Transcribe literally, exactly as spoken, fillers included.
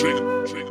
trigger, trigger.